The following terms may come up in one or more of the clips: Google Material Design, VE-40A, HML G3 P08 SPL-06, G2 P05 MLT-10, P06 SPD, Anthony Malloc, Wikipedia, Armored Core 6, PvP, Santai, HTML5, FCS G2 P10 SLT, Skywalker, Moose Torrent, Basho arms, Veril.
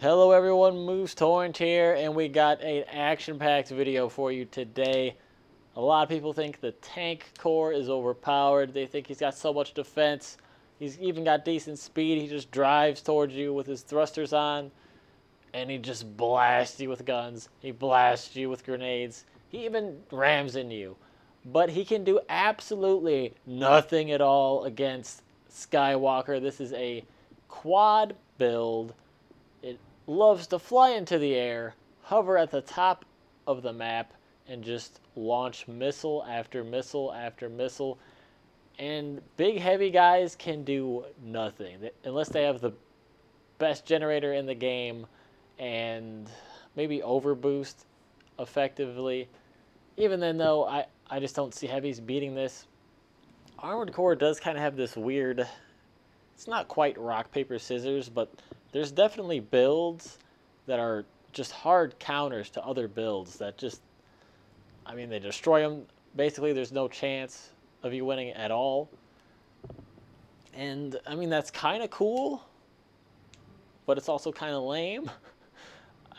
Hello everyone, Moose Torrent here, and we got an action-packed video for you today. A lot of people think the tank core is overpowered. They think he's got so much defense. He's even got decent speed. He just drives towards you with his thrusters on, and he just blasts you with guns. He blasts you with grenades. He even rams into you. But he can do absolutely nothing at all against Skywalker. This is a quad build. It loves to fly into the air, hover at the top of the map, and just launch missile after missile after missile. And big heavy guys can do nothing unless they have the best generator in the game and maybe overboost effectively. Even then though, I just don't see heavies beating this. Armored Core does kind of have this weird, it's not quite rock, paper, scissors, but there's definitely builds that are just hard counters to other builds that just, I mean, they destroy them. Basically, there's no chance of you winning at all. And, I mean, that's kind of cool, but it's also kind of lame.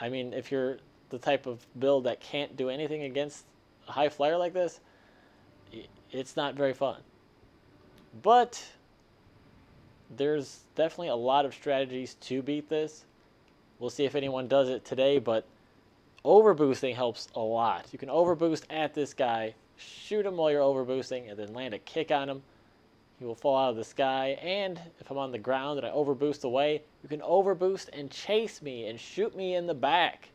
I mean, if you're the type of build that can't do anything against a high flyer like this, it's not very fun. But there's definitely a lot of strategies to beat this. We'll see if anyone does it today, but overboosting helps a lot. You can overboost at this guy, shoot him while you're overboosting, and then land a kick on him. He will fall out of the sky, and if I'm on the ground and I overboost away, you can overboost and chase me and shoot me in the back.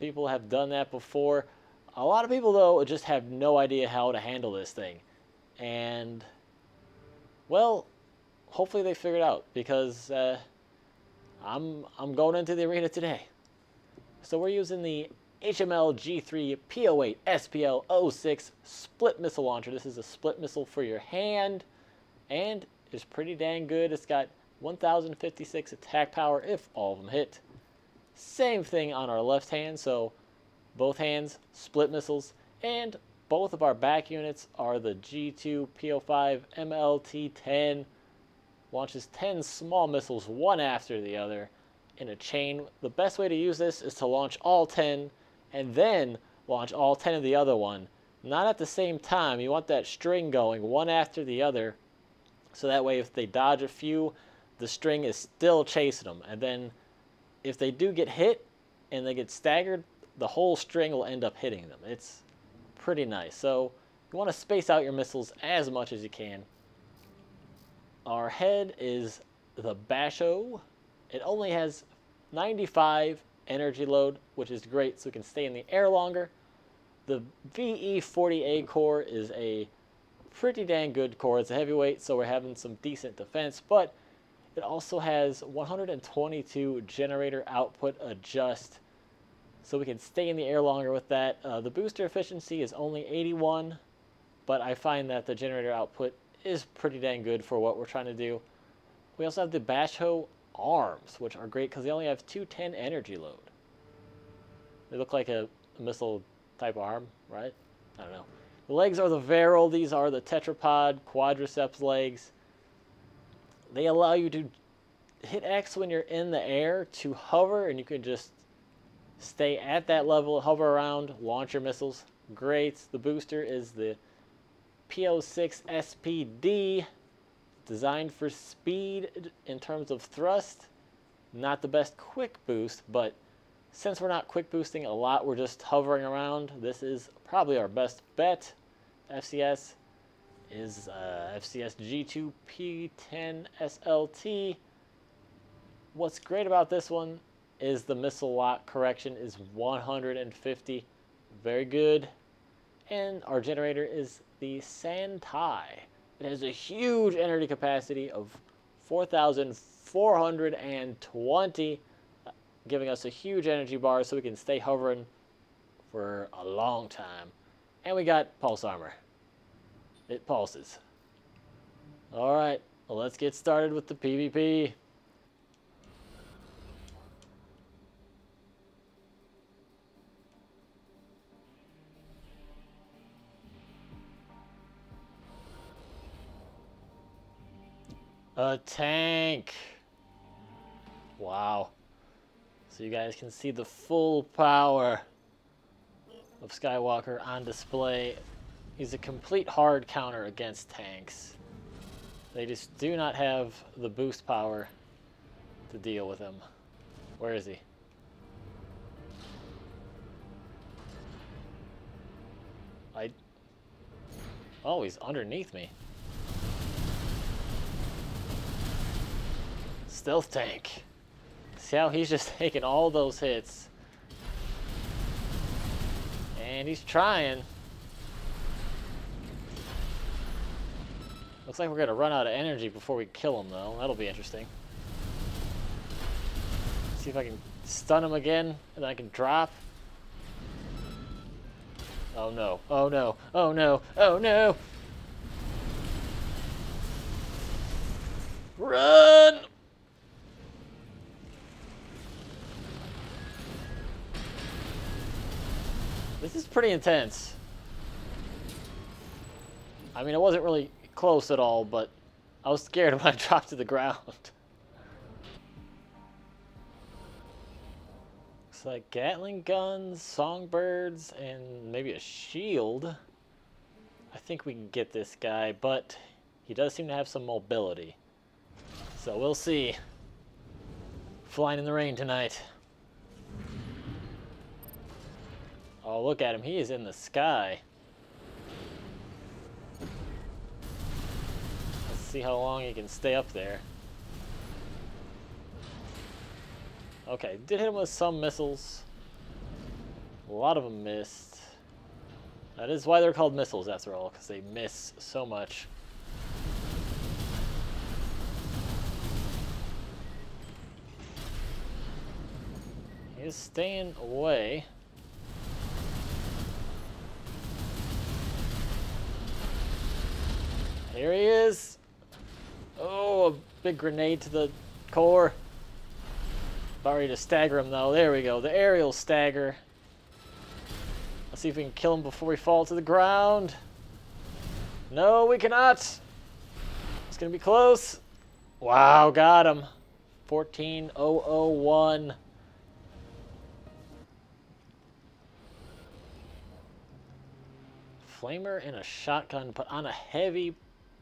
People have done that before. A lot of people, though, just have no idea how to handle this thing. And, well, hopefully they figure it out, because I'm going into the arena today. So we're using the HML G3 P08 SPL-06 split missile launcher. This is a split missile for your hand, and it's pretty dang good. It's got 1,056 attack power if all of them hit. Same thing on our left hand, so both hands, split missiles, and both of our back units are the G2 P05 MLT-10. Launches 10 small missiles, one after the other, in a chain. The best way to use this is to launch all 10 and then launch all 10 of the other one. Not at the same time. You want that string going one after the other, so that way if they dodge a few, the string is still chasing them. And then if they do get hit and they get staggered, the whole string will end up hitting them. It's pretty nice. So you want to space out your missiles as much as you can. Our head is the Basho. It only has 95 energy load, which is great, so it can stay in the air longer. The VE-40A core is a pretty dang good core. It's a heavyweight, so we're having some decent defense, but it also has 122 generator output adjust, so we can stay in the air longer with that. The booster efficiency is only 81, but I find that the generator output is pretty dang good for what we're trying to do. We also have the Basho arms, which are great because they only have 210 energy load. They look like a missile type arm, right? I don't know. The legs are the Veril. These are the tetrapod quadriceps legs. They allow you to hit X when you're in the air to hover, and you can just stay at that level, hover around, launch your missiles. Great. The booster is the P06 SPD, designed for speed in terms of thrust. Not the best quick boost, but since we're not quick boosting a lot, we're just hovering around, this is probably our best bet. FCS is FCS G2 P10 SLT. What's great about this one is the missile lock correction is 150. Very good. And our generator is the Santai. It has a huge energy capacity of 4,420, giving us a huge energy bar so we can stay hovering for a long time. And we got pulse armor. It pulses. All right, well, let's get started with the PvP. A tank. Wow. so you guys can see the full power of Skywalker on display. He's a complete hard counter against tanks. They just do not have the boost power to deal with him. Where is he? Oh, he's underneath me. Stealth tank. See how he's just taking all those hits. And he's trying. Looks like we're gonna run out of energy before we kill him though. That'll be interesting. See if I can stun him again and I can drop. Oh no, oh no, oh no, oh no! Run! This is pretty intense. I mean, it wasn't really close at all, but I was scared when I dropped to the ground. Looks like Gatling guns, songbirds, and maybe a shield. I think we can get this guy, but he does seem to have some mobility. So we'll see. Flying in the rain tonight. Oh, look at him. He is in the sky. Let's see how long he can stay up there. Okay, did hit him with some missiles. A lot of them missed. That is why they're called missiles, after all, because they miss so much. He is staying away. Here he is. Oh, a big grenade to the core. About ready to stagger him though. There we go. The aerial stagger. Let's see if we can kill him before we fall to the ground. No, we cannot. It's going to be close. Wow, got him. 14,001. Flamer and a shotgun, but on a heavy,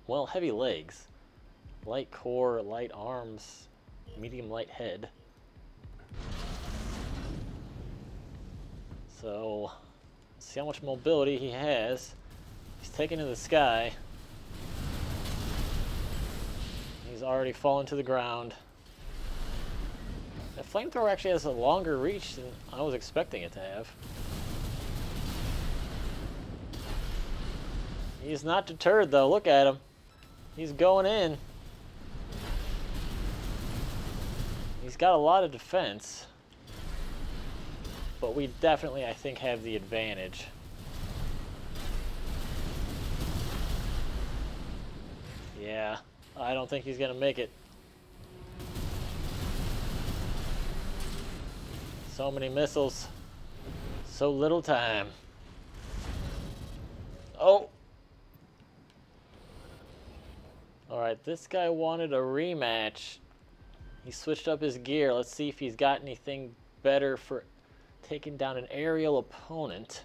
well, heavy legs. Light core, light arms, medium light head. So, see how much mobility he has. He's taken to the sky. He's already fallen to the ground. The flamethrower actually has a longer reach than I was expecting it to have. He's not deterred though, look at him. He's going in. He's got a lot of defense. But we definitely, I think, have the advantage. Yeah, I don't think he's going to make it. So many missiles. So little time. Oh! Alright, this guy wanted a rematch. He switched up his gear. Let's see if he's got anything better for taking down an aerial opponent.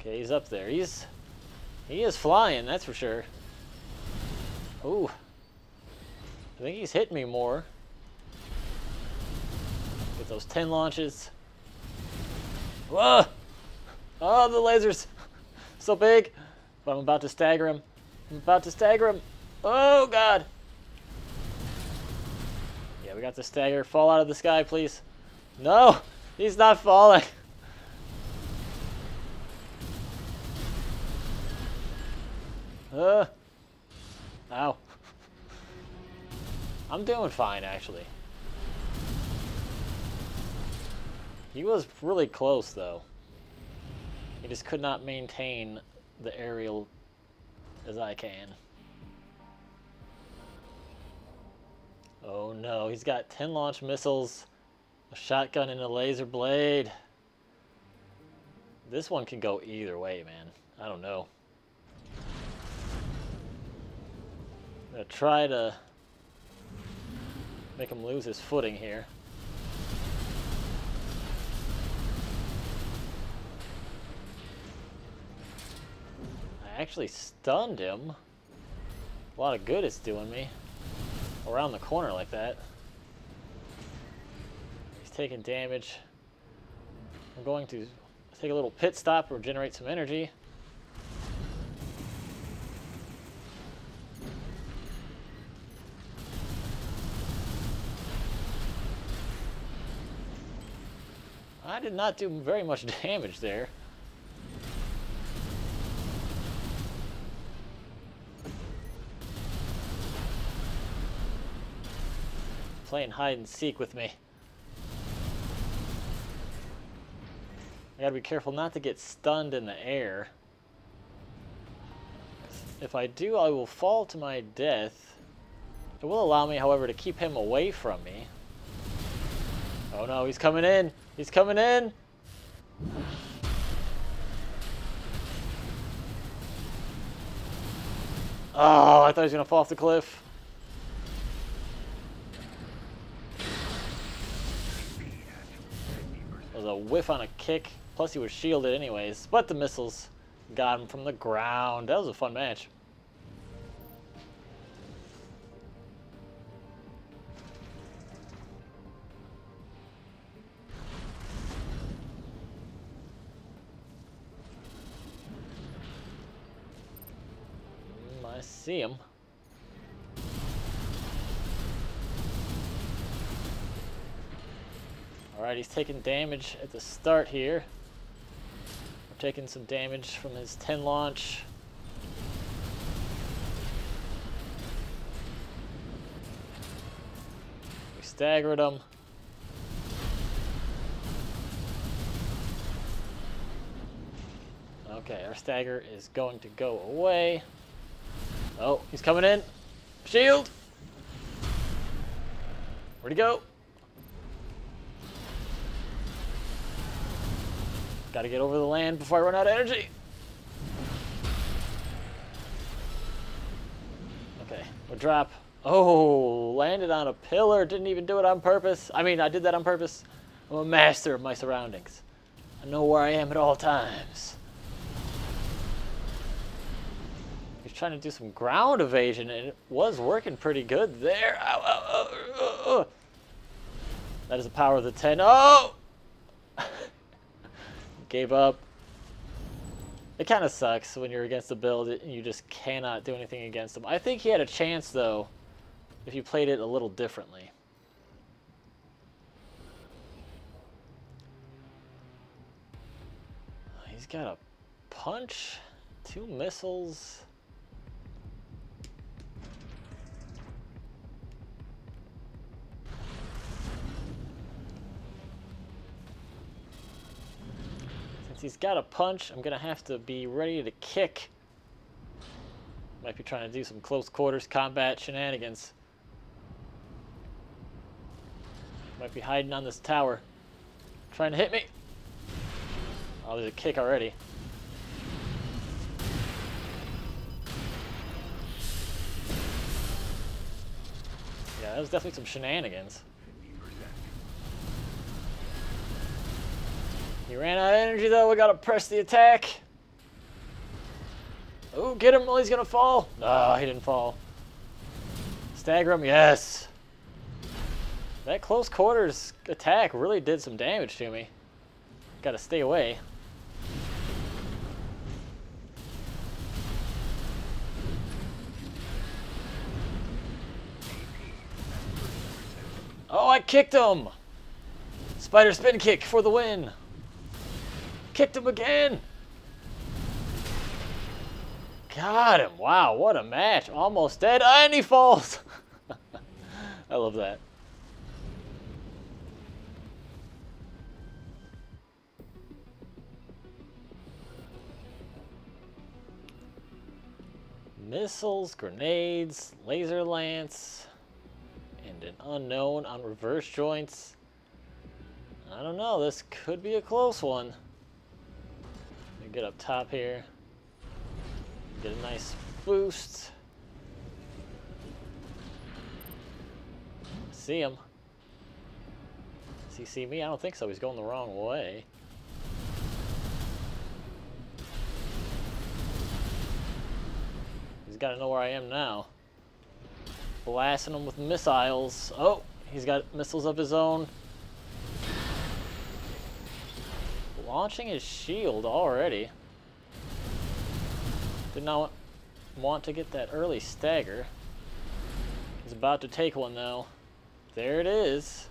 Okay, he's up there. He is flying, that's for sure. Ooh. I think he's hitting me more. Get those 10 launches. Whoa! Oh, the laser's so big. But I'm about to stagger him. I'm about to stagger him. Oh, God. Yeah, we got the stagger. Fall out of the sky, please. No, he's not falling. Ow. I'm doing fine, actually. He was really close, though. He just could not maintain the aerial as I can. Oh no, he's got 10 launch missiles, a shotgun, and a laser blade. This one can go either way, man. I don't know. gonna try to make him lose his footing here. I actually stunned him. A lot of good it's doing me. Around the corner like that. He's taking damage. I'm going to take a little pit stop, regenerate some energy. I did not do very much damage there. Playing hide and seek with me. I gotta be careful not to get stunned in the air. If I do, I will fall to my death. It will allow me, however, to keep him away from me. Oh no, he's coming in! He's coming in! Oh, I thought he was gonna fall off the cliff. A whiff on a kick, plus he was shielded anyways, but the missiles got him from the ground. That was a fun match. I see him. Alright, he's taking damage at the start here. We're taking some damage from his 10 launch. We staggered him. Okay, our stagger is going to go away. Oh, he's coming in. Shield! Where'd he go? Gotta get over the land before I run out of energy. Okay, we'll drop. Oh, landed on a pillar. Didn't even do it on purpose. I mean, I did that on purpose. I'm a master of my surroundings. I know where I am at all times. He's trying to do some ground evasion, and it was working pretty good there. Ow, ow, ow, ow, ow. That is the power of the 10. Oh! Gave up. It kind of sucks when you're against the build and you just cannot do anything against them. I think he had a chance though if you played it a little differently. He's got a punch, 2 missiles. He's got a punch. I'm gonna have to be ready to kick. Might be trying to do some close quarters combat shenanigans. Might be hiding on this tower, trying to hit me. Oh, there's a kick already. Yeah, that was definitely some shenanigans. He ran out of energy though, we gotta press the attack. Oh, get him while he's gonna fall. No, he didn't fall. Stagger him, yes. That close quarters attack really did some damage to me. Gotta stay away. Oh, I kicked him. Spider spin kick for the win. Kicked him again. Got him. Wow, what a match. Almost dead. And he falls. I love that. Missiles, grenades, laser lance, and an unknown on reverse joints. I don't know. This could be a close one. Get up top here, get a nice boost. see him. Does he see me? I don't think so. He's going the wrong way. He's got to know where I am now. Blasting him with missiles. Oh, he's got missiles of his own. Launching his shield already. Did not want to get that early stagger. He's about to take one though. There it is.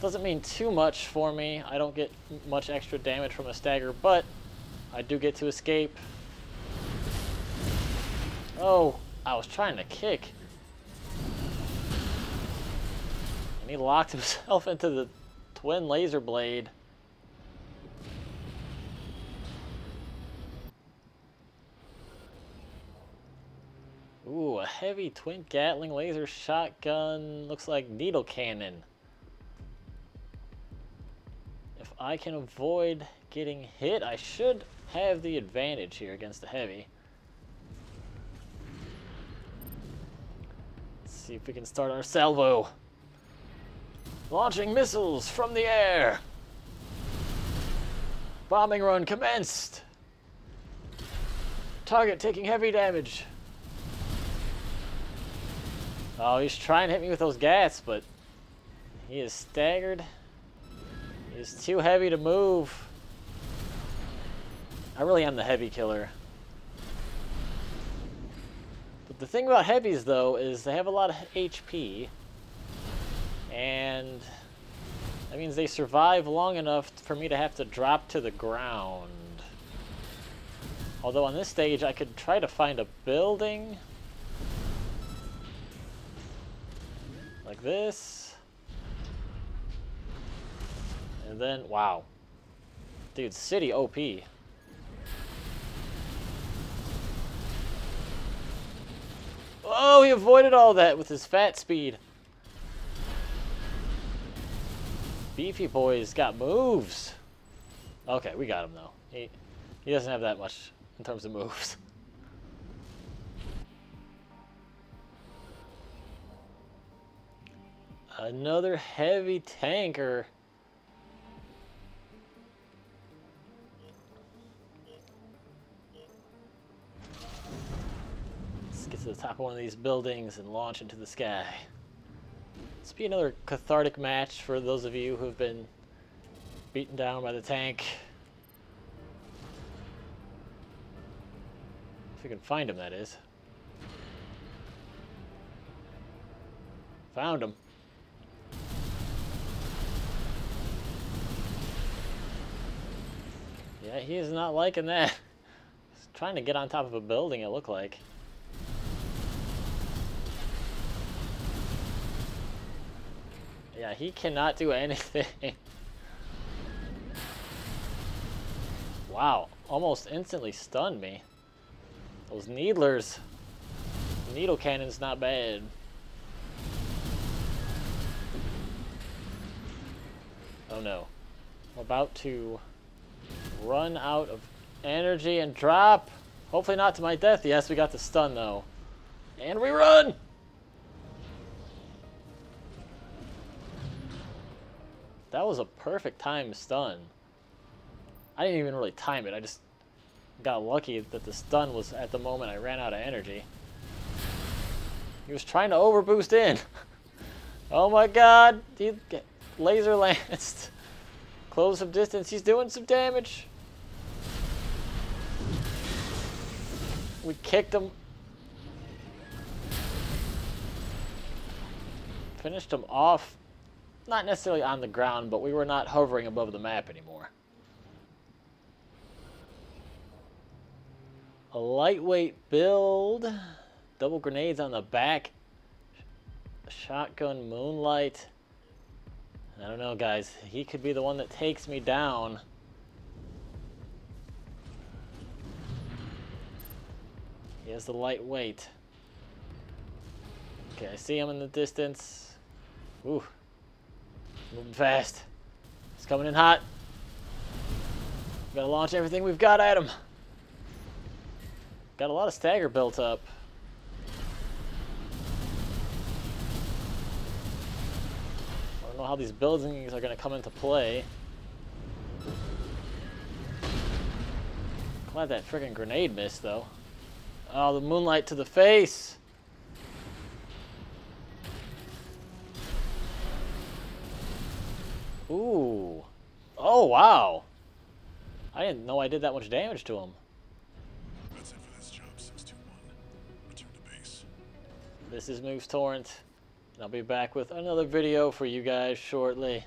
Doesn't mean too much for me. I don't get much extra damage from a stagger, but I do get to escape. Oh, I was trying to kick. And he locked himself into the twin laser blade. Ooh, a heavy twin Gatling laser shotgun. Looks like needle cannon. If I can avoid getting hit, I should have the advantage here against the heavy. Let's see if we can start our salvo. Launching missiles from the air. Bombing run commenced. Target taking heavy damage. Oh, he's trying to hit me with those gats, but he is staggered. He's too heavy to move. I really am the heavy killer. But the thing about heavies, though, is they have a lot of HP. And that means they survive long enough for me to have to drop to the ground. Although on this stage, I could try to find a building. Like this. And then, wow. Dude, City OP. Oh, he avoided all that with his fat speed. Beefy boy's got moves. Okay, we got him though. He doesn't have that much in terms of moves. Another heavy tanker. Let's get to the top of one of these buildings and launch into the sky. This will be another cathartic match for those of you who have been beaten down by the tank. If we can find him, that is. Found him. Yeah, he is not liking that. He's trying to get on top of a building, it looked like. Yeah, he cannot do anything. Wow, almost instantly stunned me. Those needlers. Needle cannon's not bad. Oh no. I'm about to run out of energy and drop. Hopefully not to my death. Yes, we got the stun though. And we run! That was a perfect time stun. I didn't even really time it. I just got lucky that the stun was at the moment I ran out of energy. He was trying to overboost in. Oh my god. He laser lanced. Close some distance. He's doing some damage. We kicked him. Finished him off. Not necessarily on the ground, but we were not hovering above the map anymore. A lightweight build. Double grenades on the back. Shotgun moonlight. I don't know, guys. He could be the one that takes me down. He has the lightweight. Okay, I see him in the distance. Ooh. Moving fast. He's coming in hot. We've got to launch everything we've got at him. Got a lot of stagger built up. don't know how these buildings are going to come into play. Glad that freaking grenade missed, though. Oh, the moonlight to the face! Ooh. Oh, wow! I didn't know I did that much damage to him. That's it for this job, 621. Return to base. This is Moose Torrent. I'll be back with another video for you guys shortly.